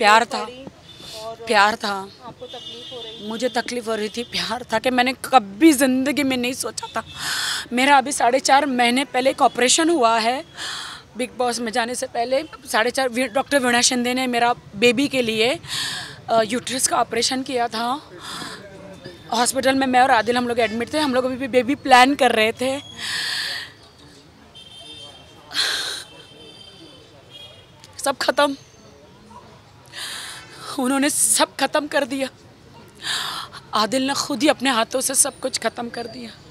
प्यार था, प्यार था। आपको तकलीफ हो रही? मुझे तकलीफ हो रही थी, प्यार था कि मैंने कभी ज़िंदगी में नहीं सोचा था। मेरा अभी 4.5 महीने पहले एक ऑपरेशन हुआ है, बिग बॉस में जाने से पहले 4.5 डॉक्टर वीणा शिंदे ने मेरा बेबी के लिए यूट्रस का ऑपरेशन किया था। हॉस्पिटल में मैं और आदिल हम लोग एडमिट थे। हम लोग अभी बेबी प्लान कर रहे थे। सब खत्म, उन्होंने सब खत्म कर दिया। आदिल ने खुद ही अपने हाथों से सब कुछ खत्म कर दिया।